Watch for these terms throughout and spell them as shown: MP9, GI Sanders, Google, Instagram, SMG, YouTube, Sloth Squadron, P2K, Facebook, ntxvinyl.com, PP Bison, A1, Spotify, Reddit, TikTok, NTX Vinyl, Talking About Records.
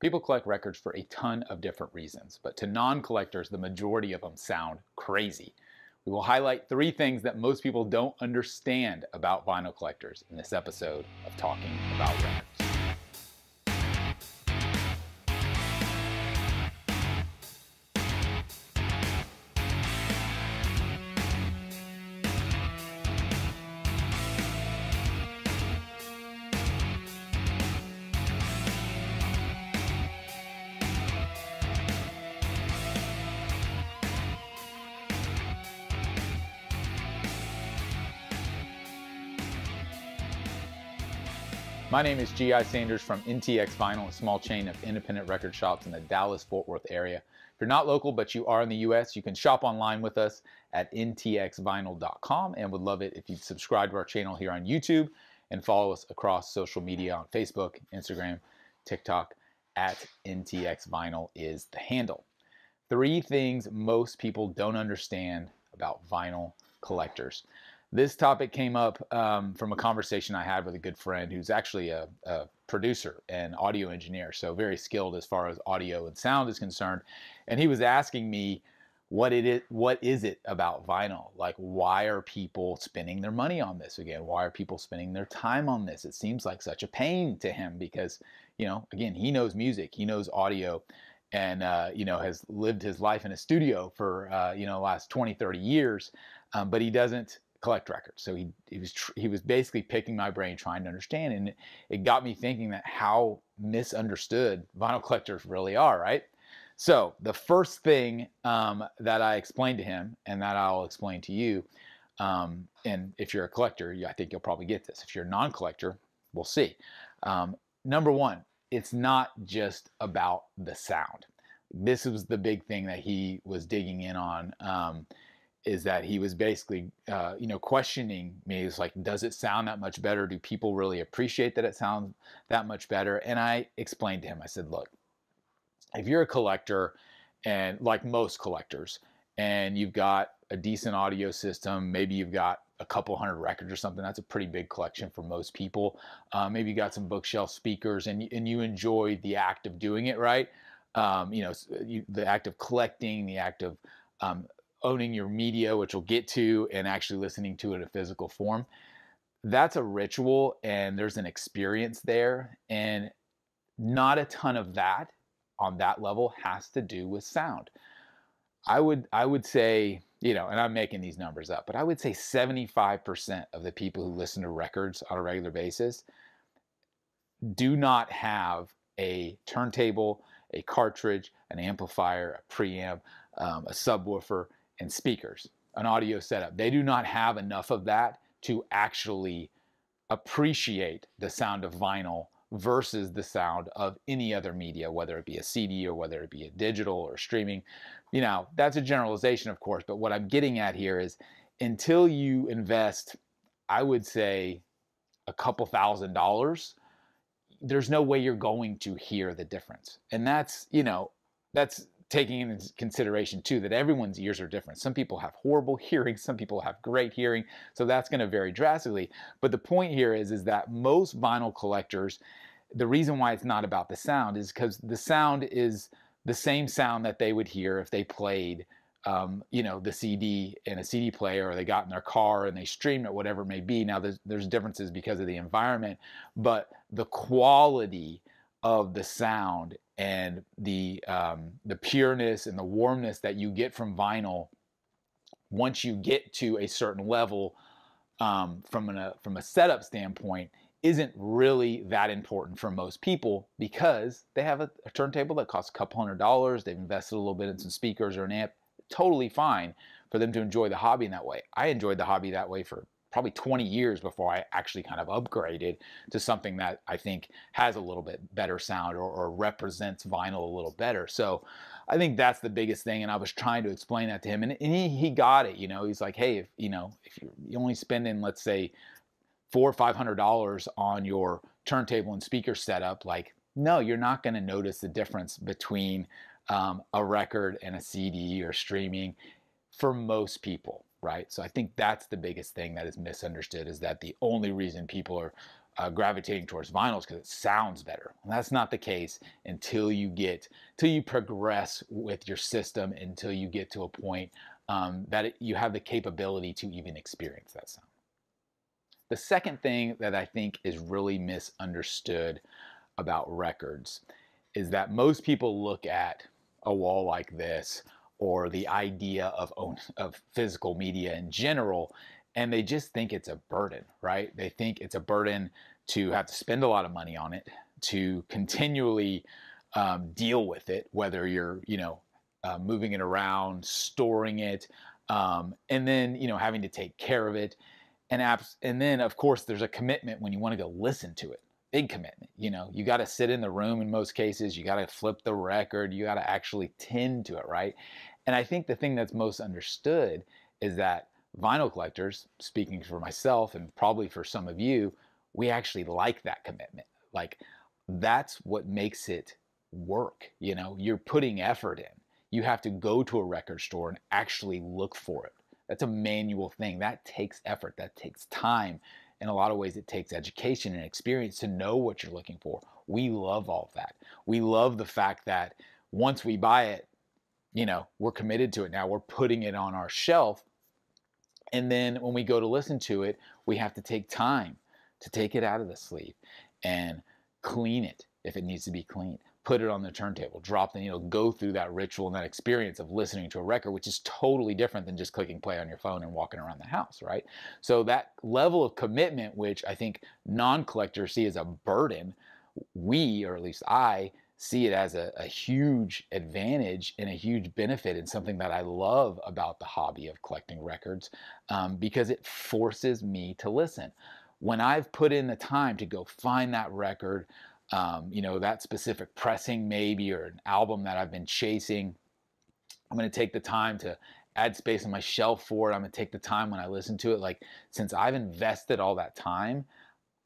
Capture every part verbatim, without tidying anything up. People collect records for a ton of different reasons, but to non-collectors, the majority of them sound crazy. We will highlight three things that most people don't understand about vinyl collectors in this episode of Talking About Records. My name is G I Sanders from N T X Vinyl, a small chain of independent record shops in the Dallas-Fort Worth area. If you're not local but you are in the U S, you can shop online with us at N T X vinyl dot com, and would love it if you'd subscribe to our channel here on YouTube and follow us across social media on Facebook, Instagram, TikTok, at N T X Vinyl is the handle. Three things most people don't understand about vinyl collectors. This topic came up um, from a conversation I had with a good friend who's actually a, a producer and audio engineer, so very skilled as far as audio and sound is concerned. And he was asking me, what it is, what is it about vinyl? Like, why are people spending their money on this again? Why are people spending their time on this? It seems like such a pain to him because, you know, again, he knows music, he knows audio, and, uh, you know, has lived his life in a studio for, uh, you know, the last twenty, thirty years, um, but he doesn't collect records. So he, he was tr he was basically picking my brain, trying to understand, and it, it got me thinking that how misunderstood vinyl collectors really are, right? So the first thing um, that I explained to him, and that I'll explain to you, um, and if you're a collector, I think you'll probably get this. If you're a non-collector, we'll see. Um, number one, it's not just about the sound. This was the big thing that he was digging in on. Um, is that he was basically, uh, you know, questioning me. It's like, does it sound that much better? Do people really appreciate that it sounds that much better? And I explained to him, I said, look, if you're a collector, and like most collectors, and you've got a decent audio system, maybe you've got a couple hundred records or something, that's a pretty big collection for most people. Uh, maybe you got some bookshelf speakers, and, and you enjoy the act of doing it, right? Um, you know, you, the act of collecting, the act of, um, owning your media, which we'll get to, and actually listening to it in a physical form. That's a ritual, and there's an experience there, and not a ton of that on that level has to do with sound. I would, I would say, you know, and I'm making these numbers up, but I would say seventy-five percent of the people who listen to records on a regular basis do not have a turntable, a cartridge, an amplifier, a preamp, um, a subwoofer, and speakers, an audio setup. They do not have enough of that to actually appreciate the sound of vinyl versus the sound of any other media, whether it be a C D or whether it be a digital or streaming. You know, that's a generalization, of course, but what I'm getting at here is until you invest, I would say, a couple thousand dollars, there's no way you're going to hear the difference. And that's, you know, that's taking into consideration too that everyone's ears are different. Some people have horrible hearing, some people have great hearing, so that's going to vary drastically. But the point here is is that most vinyl collectors, the reason why it's not about the sound is because the sound is the same sound that they would hear if they played um, you know, the C D in a C D player, or they got in their car and they streamed it, whatever it may be. Now there's, there's differences because of the environment, but the quality of the sound and the, um, the pureness and the warmness that you get from vinyl, once you get to a certain level, um, from an, a, from a setup standpoint, isn't really that important for most people because they have a, a turntable that costs a couple hundred dollars. They've invested a little bit in some speakers or an amp. Totally fine for them to enjoy the hobby in that way. I enjoyed the hobby that way for probably twenty years before I actually kind of upgraded to something that I think has a little bit better sound, or, or represents vinyl a little better. So I think that's the biggest thing, and I was trying to explain that to him, and, and he, he got it. You know, he's like, hey, if you know, if you're only spending, let's say, four or five hundred dollars on your turntable and speaker setup, like, no, you're not going to notice the difference between Um, a record and a C D or streaming for most people, right? So I think that's the biggest thing that is misunderstood, is that the only reason people are uh, gravitating towards vinyls because it sounds better. And that's not the case until you get, till you progress with your system, until you get to a point um, that it, you have the capability to even experience that sound. The second thing that I think is really misunderstood about records is that most people look at a wall like this or the idea of, own, of physical media in general, and they just think it's a burden, right? They think it's a burden to have to spend a lot of money on it, to continually um, deal with it, whether you're, you know, uh, moving it around, storing it, um, and then, you know, having to take care of it. And, apps, and then, of course, there's a commitment when you want to go listen to it. Big commitment. You know, you got to sit in the room in most cases. You got to flip the record. You got to actually tend to it, right? And I think the thing that's most understood is that vinyl collectors, speaking for myself and probably for some of you, we actually like that commitment. Like, that's what makes it work. You know, you're putting effort in. You have to go to a record store and actually look for it. That's a manual thing. That takes effort. That takes time. In a lot of ways, it takes education and experience to know what you're looking for. We love all of that. We love the fact that once we buy it, you know, we're committed to it now. We're putting it on our shelf. And then when we go to listen to it, we have to take time to take it out of the sleeve and clean it if it needs to be cleaned. Put it on the turntable, drop the needle, go through that ritual and that experience of listening to a record, which is totally different than just clicking play on your phone and walking around the house, right? So that level of commitment, which I think non-collectors see as a burden, we, or at least I, see it as a, a huge advantage and a huge benefit, and something that I love about the hobby of collecting records, um, because it forces me to listen. When I've put in the time to go find that record, Um, you know, that specific pressing maybe, or an album that I've been chasing, I'm going to take the time to add space on my shelf for it. I'm going to take the time when I listen to it. Like, since I've invested all that time,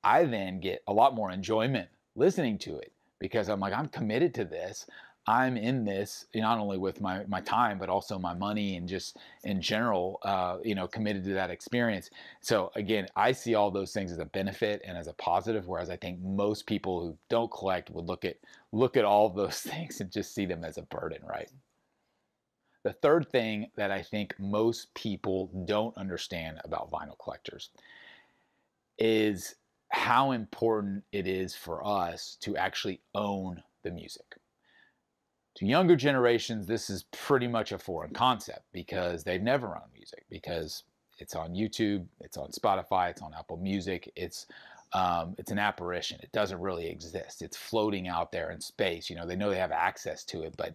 I then get a lot more enjoyment listening to it, because I'm like, I'm committed to this. I'm in this, you know, not only with my, my time, but also my money, and just in general, uh, you know, committed to that experience. So again, I see all those things as a benefit and as a positive, whereas I think most people who don't collect would look at, look at all those things and just see them as a burden, right? The third thing that I think most people don't understand about vinyl collectors is how important it is for us to actually own the music. To younger generations, this is pretty much a foreign concept, because they've never owned music, because it's on YouTube, it's on Spotify, it's on Apple Music. It's, um, it's an apparition. It doesn't really exist. It's floating out there in space. You know, they know they have access to it, but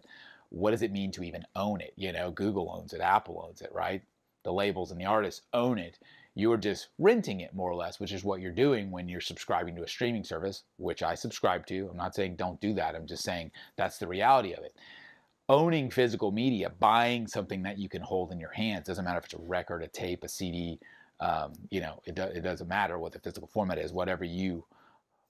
what does it mean to even own it? You know, Google owns it, Apple owns it, right? The labels and the artists own it. You're just renting it, more or less, which is what you're doing when you're subscribing to a streaming service, which I subscribe to. I'm not saying don't do that. I'm just saying that's the reality of it. Owning physical media, buying something that you can hold in your hands, doesn't matter if it's a record, a tape, a C D, um, you know, it, do, it doesn't matter what the physical format is, whatever you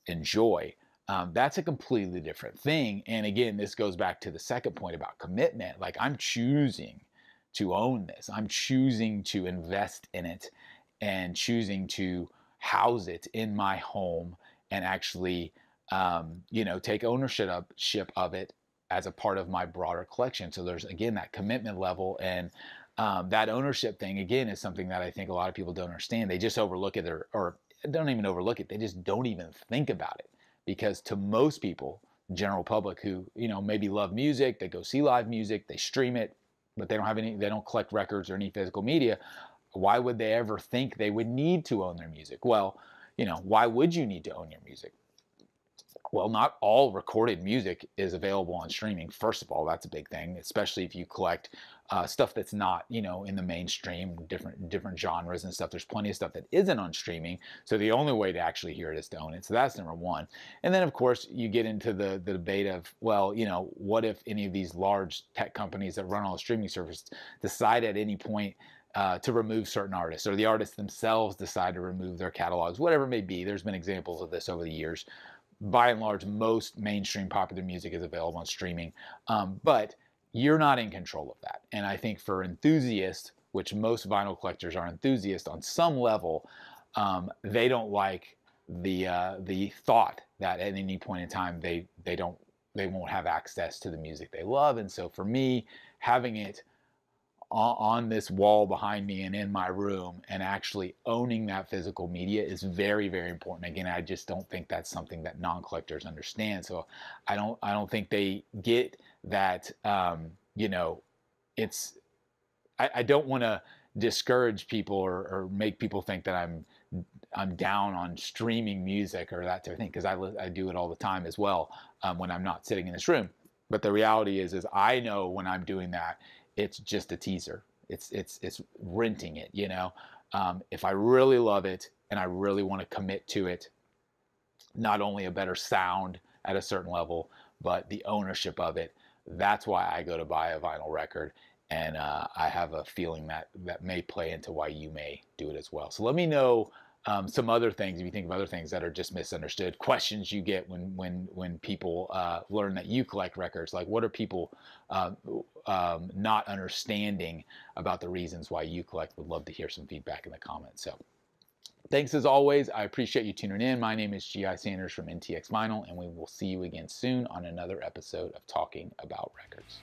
enjoy. Um, that's a completely different thing. And again, this goes back to the second point about commitment. Like, I'm choosing to own this. I'm choosing to invest in it, and choosing to house it in my home, and actually, um, you know, take ownership of, ship of it as a part of my broader collection. So there's, again, that commitment level, and um, that ownership thing, again, is something that I think a lot of people don't understand. They just overlook it, or, or don't even overlook it. They just don't even think about it, because to most people, general public, who, you know, maybe love music, they go see live music, they stream it, but they don't have any, they don't collect records or any physical media. Why would they ever think they would need to own their music? Well, you know, why would you need to own your music? Well, not all recorded music is available on streaming. First of all, that's a big thing, especially if you collect uh, stuff that's not, you know, in the mainstream, different different genres and stuff. There's plenty of stuff that isn't on streaming. So the only way to actually hear it is to own it. So that's number one. And then, of course, you get into the, the debate of, well, you know, what if any of these large tech companies that run all the streaming services decide at any point Uh, to remove certain artists, or the artists themselves decide to remove their catalogs, whatever it may be. There's been examples of this over the years. By and large, most mainstream popular music is available on streaming, um, but you're not in control of that. And I think for enthusiasts, which most vinyl collectors are enthusiasts on some level, um, they don't like the uh, the thought that at any point in time they they don't they won't have access to the music they love. And so for me, having it on this wall behind me and in my room and actually owning that physical media is very, very important. Again, I just don't think that's something that non-collectors understand. So I don't, I don't think they get that, um, you know, it's, I, I don't want to discourage people or, or make people think that I'm, I'm down on streaming music or that type of thing, because I, I do it all the time as well um, when I'm not sitting in this room. But the reality is, is I know when I'm doing that, it's just a teaser. It's it's it's renting it, you know. Um, if I really love it and I really want to commit to it, not only a better sound at a certain level, but the ownership of it. That's why I go to buy a vinyl record, and uh, I have a feeling that that may play into why you may do it as well. So let me know um, some other things if you think of other things that are just misunderstood. Questions you get when when when people uh, learn that you collect records, like what are people uh, Um, not understanding about the reasons why you collect? Would love to hear some feedback in the comments. So thanks as always. I appreciate you tuning in. My name is G I Sanders from N T X Vinyl, and we will see you again soon on another episode of Talking About Records.